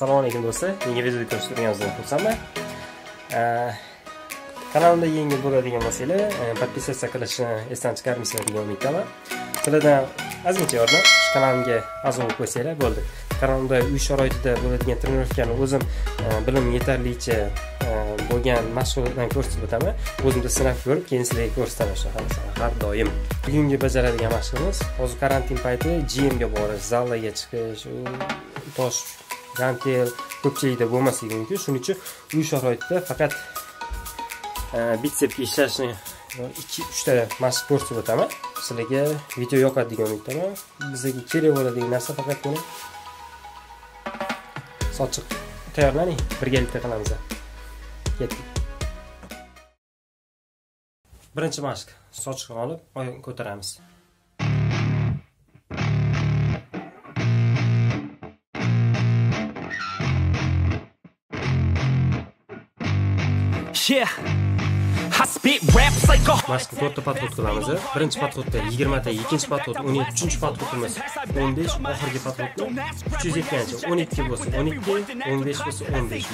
Assalomu alaykum do'stlar. Menga video ko'rsatganingizdan xursandman. Kanalimda yangi bo'ladigan bo'lsanglar, podpisatsiya qilishni esdan chiqarmaysizlar degan umiddaman. Sizlardan azimcha yordam, kanalimga a'zo bo'lib qo'ysanglar bo'ldi. Kanalimda uy sharoitida bo'ladigan trenirkalarni o'zim bilim yetarlicha bo'lgan mashg'ulotdan ko'rsatib o'taman. O'zimda sinab ko'rib, keyin sizlarga ko'rsataman har doim. Bugungi bajaradigan mashg'ulimiz hozir karantin payti gym ga borish, zalga chiqish, tosh gantel ko'pchilikda bo'lmasligi mumkin. Shuning uchun uy sharoitida faqat bitsepga ishlashni 2-3 ta mashq ko'rsatib o'taman. Sizlarga video yoqadi degan umiddaman. Bizga kerak bo'ladigan narsa faqat buni sochiq tayyorlaning, birgalikda qilamiz. Ketdik. Birinchi mashq sochiqni olib oyoq ko'taramiz. Yeah, I spit raps like a mashq to'rtta podxod qilamiz. Birinchi podxodda 20 ta, ikkinchi podxod 17, uchinchi podxodimiz 15, oxirgi podxodda 370. 12 bo'lsa 12, 15 bo'lsa 15.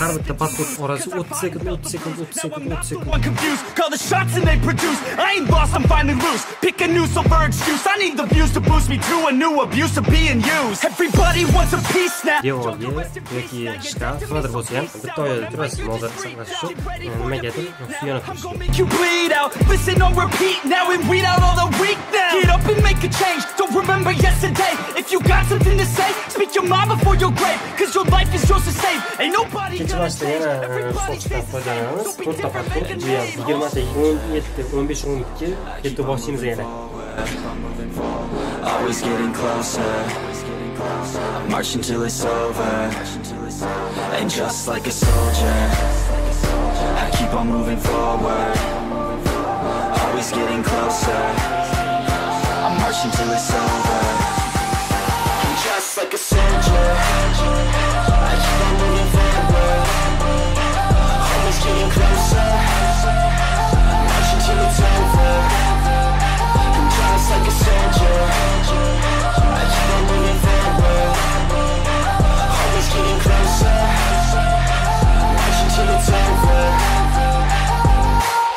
Har bitta podxod orasi 30 sekund, 30 sekund, 30 sekund, 30 sekund. I'm confused, call the shots and they produce. I ain't lost, I'm finally loose. Pick a new silver excuse. I need the views to boost me to a new abuse of being used. Everybody wants a piece now. Make you bleed out, listen on repeat now and weed out all the weak now. Get up and make a change, don't remember yesterday. If you got something to say, speak your mind before your grave. Cause your life is yours to save, ain't nobody gonna change. Everybody's faces change, don't be different, make a change. 20, 17, 15, 12, I'm moving forward, always getting closer. I'm marching till it's over, and just like a soldier I keep on moving forward, always getting closer. I'm marching till it's over. I'm just like a soldier. I keep on moving forward, always getting closer. I'm marching till it's over. I'm just like a soldier. I keep on moving forward, always getting closer.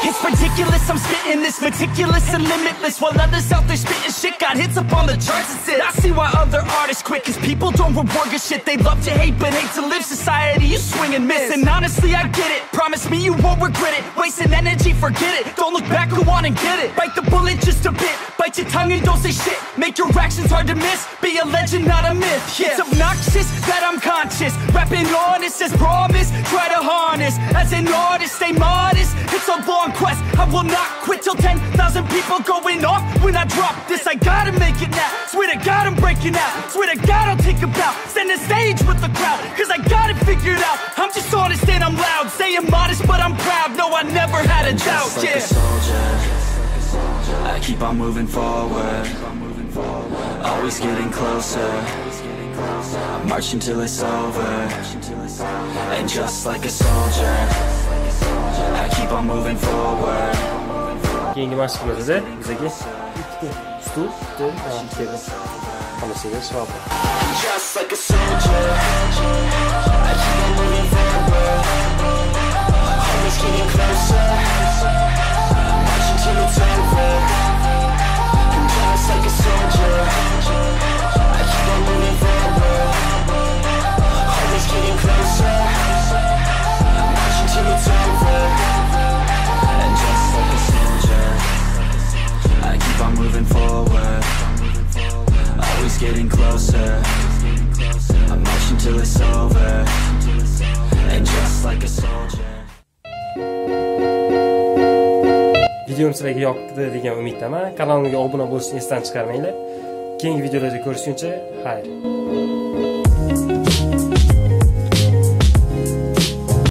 It's ridiculous, I'm spitting this meticulous and limitless. While others out there spitting shit, got hits up on the charts and sit. I see why other artists quit, cause people don't reward your shit. They love to hate, but hate to live. Society, you swing and miss. And honestly, I get it, promise me you won't regret it. Wasting energy, forget it, don't look back, go on and get it. Bite the bullet just a bit, bite your tongue and don't say shit. Make your actions hard to miss, be a legend, not a myth, yeah. It's obnoxious that I'm conscious, rapping honest as promise. Try to harness, as an artist, stay modest. It's a long quest, I will not quit till 10,000 people going off. When I drop this, I gotta make it now. Swear to God I'm breaking out, swear to God I'll take a bow. Stand the stage with the crowd, cause I got it figured out. I'm just honest and I'm loud, saying modest but I'm proud. No, I never had a doubt, just like yeah. A soldier, I keep on moving forward, always getting closer. I'm marching till it's over, and just like a soldier I keep on moving forward. Keyingi mashqimiz bizga stul terapiya xonasiga savob. Just like a soldier, I keep on moving forward. Always getting closer. I'm marching till it's over. Just like a soldier, I keep on moving forward. Always getting closer. Till it's over, and just like a soldier, I keep on moving forward, always getting closer, I'm marching till it's over, and just like a soldier. Videom sizlarga yoqdi degan umiddaman. Kanalimga obuna bo'lishni esdan chiqarmanglar. Keyingi videolarda ko'rishguncha, xayr.